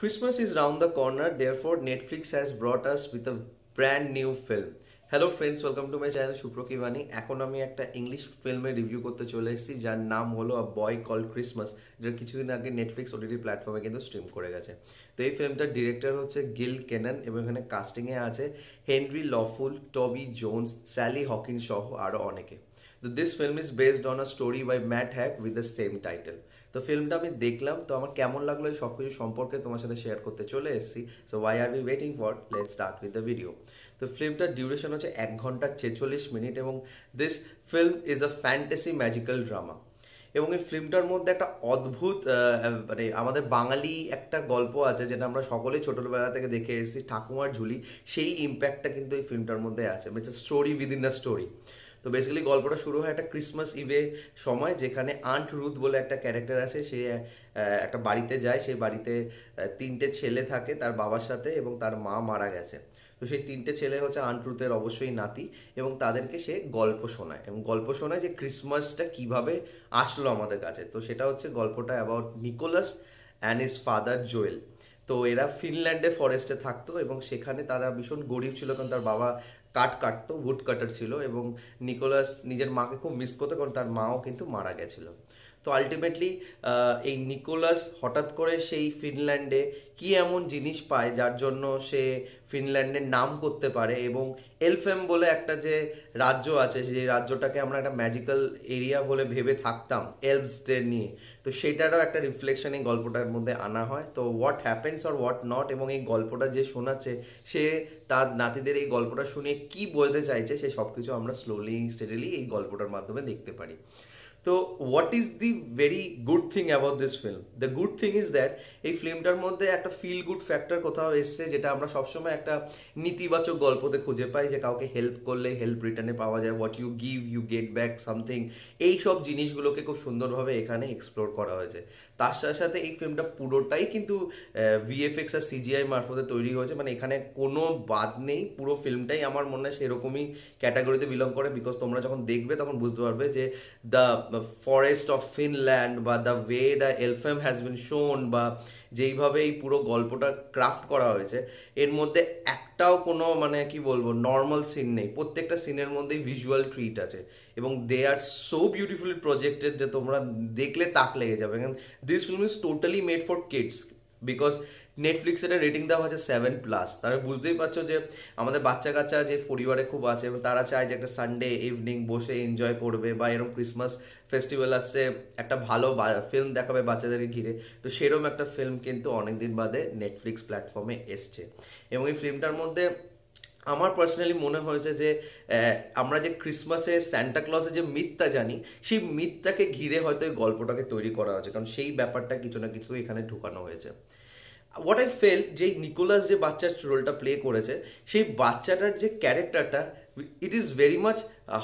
Christmas is round the corner, therefore Netflix has brought us with a brand new film. Hello friends, welcome to my channel Shubhro Kiwani. এখন আমি একটা English film এর review করতে চলে এসেছি যার নাম হলো A Boy Called Christmas, যেটা কিছুদিন আগে Netflix OTT প্ল্যাটফর্মে কিন্তু স্ট্রিম করে গেছে। তো এই ফিল্মটার ডিরেক্টর হচ্ছে গিল কেনান এবং এখানে কাস্টিং এ আছে Henry Lawfull, Toby Jones, Sally Hawkins সহ আরো অনেকে। তো this film is based on a story by Matt Hack with the same title. তো ফিল্মটা আমি দেখলাম, তো আমার কেমন লাগলো এই সব কিছু সম্পর্কে তোমার সাথে শেয়ার করতে চলে এসেছি। So why are we waiting for? Let's start with the video. তো ফিল্মটার ডিউরেশন হচ্ছে 1 ঘন্টা 46 মিনিট এবং this film is a fantasy magical drama. এবং এই ফিল্মটার মধ্যে একটা অদ্ভুত মানে আমাদের বাঙালি একটা গল্প আছে যেটা আমরা সকলে ছোটবেলা থেকে দেখে এসেছি, ঠাকুমার ঝুলি, সেই ইম্প্যাক্টটা কিন্তু এই ফিল্মটার মধ্যে আছে। It's a story within a story. তো বেসিক্যালি গল্পটা শুরু হয় একটা ক্রিসমাস ইভে সময়, যেখানে আন্ট রুথ বলে একটা ক্যারেক্টার আছে, সে একটা বাড়িতে যায়, সেই বাড়িতে 3টে ছেলে থাকে তার বাবার সাথে এবং তার মা মারা গেছে। তো সেই 3টে ছেলে হচ্ছে আন্ট রুথের অবশ্যই নাতি এবং তাদেরকে সে গল্প শোনায় এবং গল্প শোনায় যে ক্রিসমাসটা কিভাবে আসলো আমাদের কাছে। তো সেটা হচ্ছে গল্পটা about Nicholas and his father Joel. তো এরা ফিনল্যান্ডে ফরেস্টে থাকতো এবং সেখানে তারা ভীষণ গরিব ছিল কারণ তার বাবা কাঠ কাটতো, উড কাটার ছিল এবং নিকোলাস নিজের মাকে খুব মিস করতো কারণ তার মাও কিন্তু মারা গেছিলো। তো আলটিমেটলি এই নিকোলাস হঠাৎ করে সেই ফিনল্যান্ডে কি এমন জিনিস পায় যার জন্য সে ফিনল্যান্ডের নাম করতে পারে এবং এলফেম বলে একটা যে রাজ্য আছে, সেই রাজ্যটাকে আমরা একটা ম্যাজিক্যাল এরিয়া বলে ভেবে থাকতাম এলফসদের নিয়ে, তো সেটারও একটা রিফ্লেকশন এই গল্পটার মধ্যে আনা হয়। তো what happens or what not, এবং এই গল্পটা যে শোনাচ্ছে সে তার নাতিদের এই গল্পটা শুনে কি বলতে চাইছে সে সব কিছু আমরা স্লোলি স্টেডিলি এই গল্পটার মাধ্যমে দেখতে পারি। তো what is the very good thing about this film? The good thing is that এই ফিল্মটার মধ্যে একটা ফিল গুড ফ্যাক্টর কোথাও এসছে, যেটা আমরা সবসময় একটা নেতিবাচক গল্পতে খুঁজে পাই যে কাউকে হেল্প করলে হেল্প রিটার্নে পাওয়া যায়, what you give you get back something. এই সব জিনিসগুলোকে খুব সুন্দরভাবে এখানে এক্সপ্লোর করা হয়েছে। তার সাথে সাথে এই ফিল্মটা পুরোটাই কিন্তু ভিএফএক্স আর সিজিআই মারফতে তৈরি হয়েছে, মানে এখানে কোনো বাদ নেই, পুরো ফিল্মটাই আমার মনে হয় সেরকমই ক্যাটাগরিতে বিলং করে। বিকজ তোমরা যখন দেখবে তখন বুঝতে পারবে যে দ্য ফরেস্ট অফ ফিনল্যান্ড বা the way the Elfhelm has been shown বা যেইভাবে এই পুরো গল্পটা ক্রাফট করা হয়েছে এর মধ্যে একটাও কোনো মানে কি বলবো নর্মাল সিন নেই, প্রত্যেকটা সিনের মধ্যেই ভিজুয়াল ট্রিট আছে এবং they are so beautifully projected যে তোমরা দেখলে তাক লেগে যাবে। This film is totally made for kids because Netflix এটা রেটিং দেওয়া হচ্ছে 7+। তারা বুঝতেই পারছো যে আমাদের বাচ্চা কাচ্চা যে পরিবারে খুব আছে এবং তারা চায় যে একটা সানডে ইভিনিং বসে এনজয় করবে বা এরকম ক্রিসমাস ফেস্টিভ্যাল আসছে একটা ভালো ফিল্ম দেখাবে বাচ্চাদেরকে ঘিরে। তো সেরকম একটা ফিল্ম কিন্তু অনেকদিন বাদে নেটফ্লিক্স প্ল্যাটফর্মে এসছে এবং এই ফিল্মটার মধ্যে আমার পার্সোনালি মনে হয়েছে যে আমরা যে ক্রিসমাসে স্যান্টাক্লসে যে মিথটা জানি সেই মিথটাকে ঘিরে হয়তো এই গল্পটাকে তৈরি করা হয়েছে, কারণ সেই ব্যাপারটা কিছু না কিছু এখানে ঢোকানো হয়েছে। হোয়াট আই ফেল যে নিকোলাস যে বাচ্চার রোলটা প্লে করেছে সেই বাচ্চাটার যে ক্যারেক্টারটা it is very much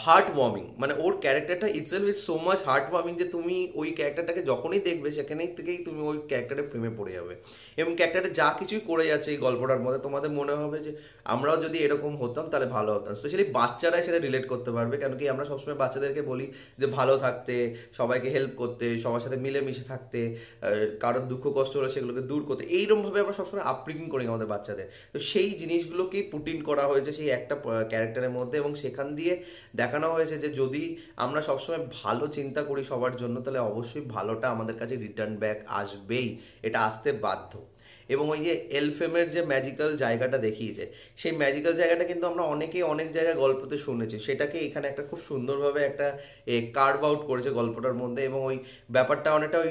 heart warming, মানে ওর ক্যারেক্টারটা itself is so much heart warming যে তুমি ওই ক্যারেক্টারটাকে যখনই দেখবে সেখানেই থেকেই তুমি ওই ক্যারেক্টারে প্রেমে পড়ে যাবে এবং ক্যারেক্টারটা যা কিছুই করে যাচ্ছে এই গল্পটার মধ্যে তোমাদের মনে হবে যে আমরাও যদি এরকম হতাম তাহলে ভালো হতাম। স্পেশালি বাচ্চারাই সেটা রিলেট করতে পারবে, কেন কি আমরা সবসময় বাচ্চাদেরকে বলি যে ভালো থাকতে, সবাইকে হেল্প করতে, সবার সাথে মিলেমিশে থাকতে, কারোর দুঃখ কষ্ট হলে সেগুলোকে দূর করতে, এইরকমভাবে আমরা সবসময় আপব্রিঙ্গিং করি আমাদের বাচ্চাদের। তো সেই জিনিসগুলোকেই পুট ইন করা হয়েছে সেই একটা ক্যারেক্টারের মধ্যে এবং সেখান দিয়ে দেখানো হয়েছে যে যদি আমরা সবসময় ভালো চিন্তা করি সবার জন্য তাহলে অবশ্যই ভালোটা আমাদের কাছে রিটার্ন ব্যাক আসবেই, এটা আসতে বাধ্য। এবং ওই যে এলফেমের যে ম্যাজিক্যাল জায়গাটা দেখিয়েছে সেই ম্যাজিক্যাল জায়গাটা কিন্তু আমরা অনেকেই অনেক জায়গায় গল্পতে শুনেছি, সেটাকে এখানে একটা খুব সুন্দরভাবে একটা কার্ভ আউট করেছে গল্পটার মধ্যে এবং ওই ব্যাপারটা অনেকটা ওই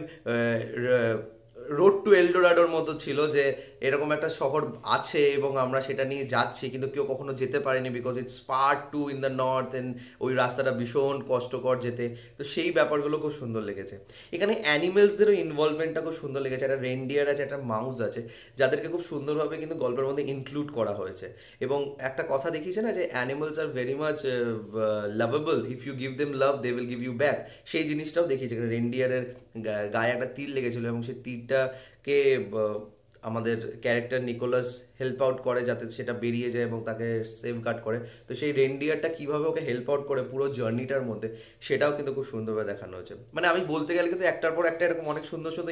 রোড টু এলডোরাডোর মতো ছিল যে এরকম একটা শহর আছে এবং আমরা সেটা নিয়ে যাচ্ছি কিন্তু কেউ কখনো যেতে পারেনি because it's far too in the north end ওই রাস্তাটা ভীষণ কষ্টকর যেতে। তো সেই ব্যাপারগুলো খুব সুন্দর লেগেছে। এখানে অ্যানিমেলসদেরও ইনভলভমেন্টটা খুব সুন্দর লেগেছে, একটা রেনডিয়ার আছে, একটা মাউস আছে, যাদেরকে খুব সুন্দরভাবে কিন্তু গল্পের মধ্যে ইনক্লুড করা হয়েছে এবং একটা কথা দেখিয়েছে না যে animals are very much lovable, if you give them love they will give you back, সেই জিনিসটাও দেখিয়েছে। রেনডিয়ারের গায়ে একটা তীর লেগেছিলো এবং সেই তীরটা কে আমাদের ক্যারেক্টার নিকোলাস হেল্প আউট করে যাতে সেটা বেরিয়ে যায় এবং তাকে সেফগার্ড করে। তো সেই রেনডিয়ারটা কীভাবে ওকে হেল্প আউট করে পুরো জার্নিটার মধ্যে সেটাও কিন্তু খুব সুন্দরভাবে দেখানো হয়েছে। মানে আমি বলতে গেলে কিন্তু একটার পর একটা এরকম অনেক সুন্দর সুন্দর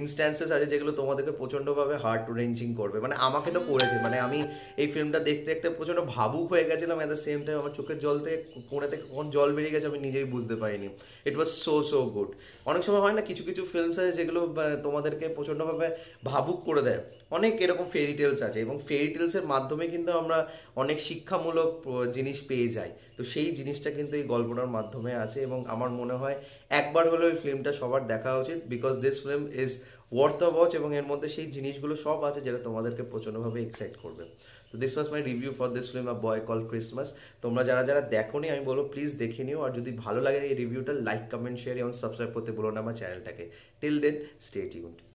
ইনস্ট্যান্সেস আছে যেগুলো তোমাদেরকে প্রচণ্ডভাবে হার্ট রেঞ্জিং করবে। মানে আমাকে তো করেছে, মানে আমি এই ফিল্মটা দেখতে দেখতে প্রচণ্ড ভাবুক হয়ে গেছিলাম। অ্যাট দ্য সেম টাইম আমার চোখের জল থেকে কোণে থেকে কোন জল বেরিয়ে গেছে আমি নিজেই বুঝতে পারিনি। It was so so good. অনেক সময় হয় না কিছু কিছু ফিল্মস আছে যেগুলো তোমাদেরকে প্রচণ্ডভাবে ভাবুক করে দেয়, অনেক এরকম ফেরি টেলস আছে এবং ফেরি টেলসের মাধ্যমে কিন্তু আমরা অনেক শিক্ষামূলক জিনিস পেয়ে যাই। তো সেই জিনিসটা কিন্তু এই গল্পটার মাধ্যমে আছে এবং আমার মনে হয় একবার হলেও এই ফিল্মটা সবার দেখা উচিত, because this film is worth the watch এবং এর মধ্যে সেই জিনিসগুলো সব আছে যেটা তোমাদেরকে প্রচণ্ডভাবে এক্সাইট করবে। তো this was my review for this film a boy call Christmas. তোমরা যারা যারা দেখোনি আমি বলবো প্লিজ দেখে নিও, আর যদি ভালো লাগে এই রিভিউটা লাইক কমেন্ট শেয়ার এবং সাবস্ক্রাইব করতে বলো না আমার চ্যানেলটাকে। Till then stay tuned.